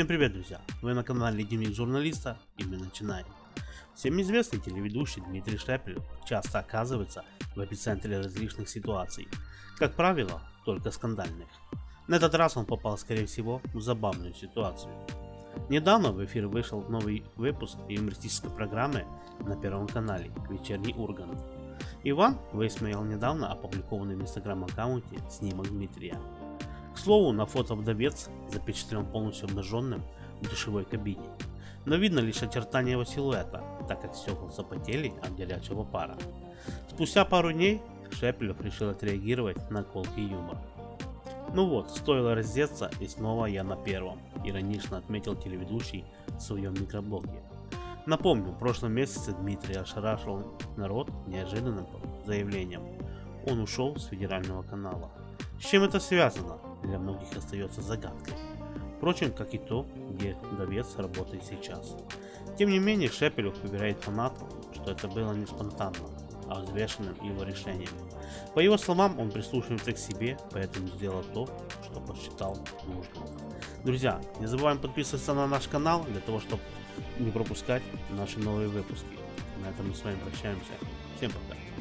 Всем привет, друзья! Вы на канале Дневник журналиста, и мы начинаем. Всем известный телеведущий Дмитрий Шепелев часто оказывается в эпицентре различных ситуаций, как правило, только скандальных. На этот раз он попал, скорее всего, в забавную ситуацию. Недавно в эфир вышел новый выпуск юмористической программы на Первом канале «Вечерний Урган». Иван высмеял недавно опубликованный в Инстаграм-аккаунте снимок Дмитрия. К слову, на фото вдовец запечатлен полностью обнаженным в душевой кабине, но видно лишь очертания его силуэта, так как стекла запотели от горячего пара. Спустя пару дней Шепелев решил отреагировать на колкий юмор. «Ну вот, стоило раздеться, и снова я на первом», – иронично отметил телеведущий в своем микроблоге. Напомню, в прошлом месяце Дмитрий ошарашил народ неожиданным заявлением. Он ушел с федерального канала. С чем это связано, для многих остается загадкой. Впрочем, как и то, где вдовец работает сейчас. Тем не менее, Шепелев уверяет фанатов, что это было не спонтанно, а взвешенным его решением. По его словам, он прислушивается к себе, поэтому сделал то, что посчитал нужным. Друзья, не забываем подписываться на наш канал, для того, чтобы не пропускать наши новые выпуски. На этом мы с вами прощаемся. Всем пока.